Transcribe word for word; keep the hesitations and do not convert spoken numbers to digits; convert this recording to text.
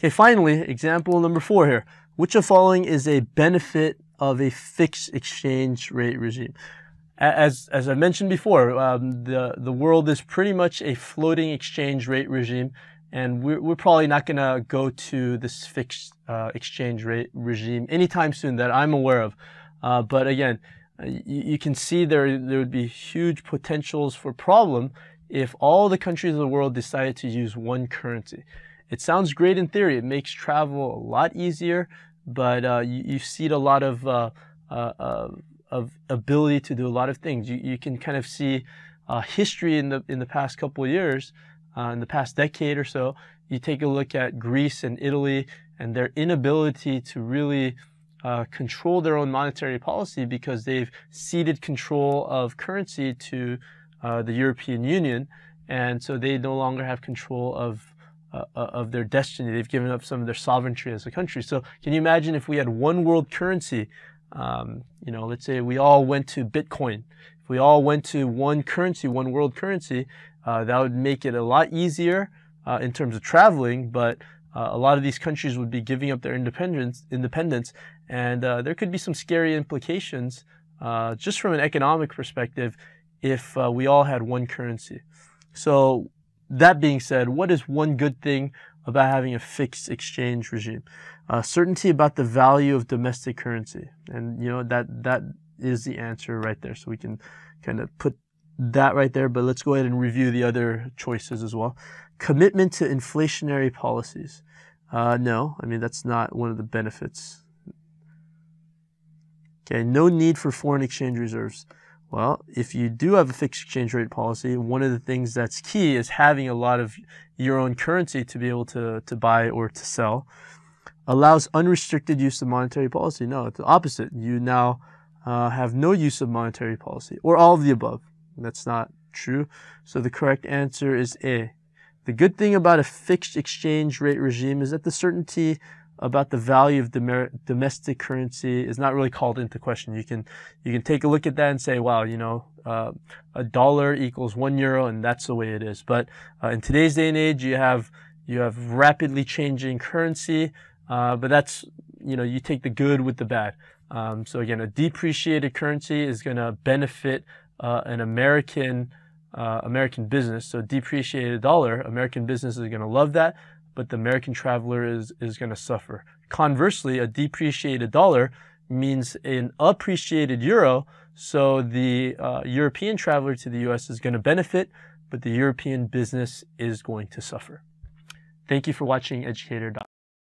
Okay, finally, example number four here. Which of following is a benefit of a fixed exchange rate regime? As, as I mentioned before, um, the, the world is pretty much a floating exchange rate regime, and we're, we're probably not going to go to this fixed uh, exchange rate regime anytime soon that I'm aware of. Uh, but again, you, you can see there, there would be huge potentials for problem if all the countries of the world decided to use one currency. It sounds great in theory. It makes travel a lot easier, but uh, you, you see a lot of uh, uh, uh, of ability to do a lot of things. You, you can kind of see uh, history in the in the past couple of years, uh, in the past decade or so. You take a look at Greece and Italy and their inability to really uh, control their own monetary policy because they've ceded control of currency to uh, the European Union, and so they no longer have control of Uh, of their destiny. They've given up some of their sovereignty as a country. So can you imagine if we had one world currency? Um, you know, let's say we all went to Bitcoin. If we all went to one currency, one world currency, uh, that would make it a lot easier uh, in terms of traveling, but uh, a lot of these countries would be giving up their independence, independence and uh, there could be some scary implications uh, just from an economic perspective if uh, we all had one currency. So that being said, what is one good thing about having a fixed exchange regime? Uh, certainty about the value of domestic currency. And, you know, that that is the answer right there. So we can kind of put that right there, but let's go ahead and review the other choices as well. Commitment to inflationary policies. Uh, no, I mean, that's not one of the benefits. Okay, no need for foreign exchange reserves. Well, if you do have a fixed exchange rate policy, one of the things that's key is having a lot of your own currency to be able to, to buy or to sell. Allows unrestricted use of monetary policy. No, it's the opposite. You now uh, have no use of monetary policy, or all of the above. That's not true. So the correct answer is A. The good thing about a fixed exchange rate regime is that the certainty about the value of domestic currency is not really called into question. You can you can take a look at that and say, wow, you know, uh, a dollar equals one euro, and that's the way it is. But uh, in today's day and age, you have you have rapidly changing currency. Uh, but that's, you know, you take the good with the bad. Um, so again, a depreciated currency is going to benefit uh, an American uh, American business. So depreciated dollar, American businesses are going to love that, but the American traveler is, is going to suffer. Conversely, a depreciated dollar means an appreciated euro, so the uh, European traveler to the U S is going to benefit, but the European business is going to suffer. Thank you for watching Educator dot com.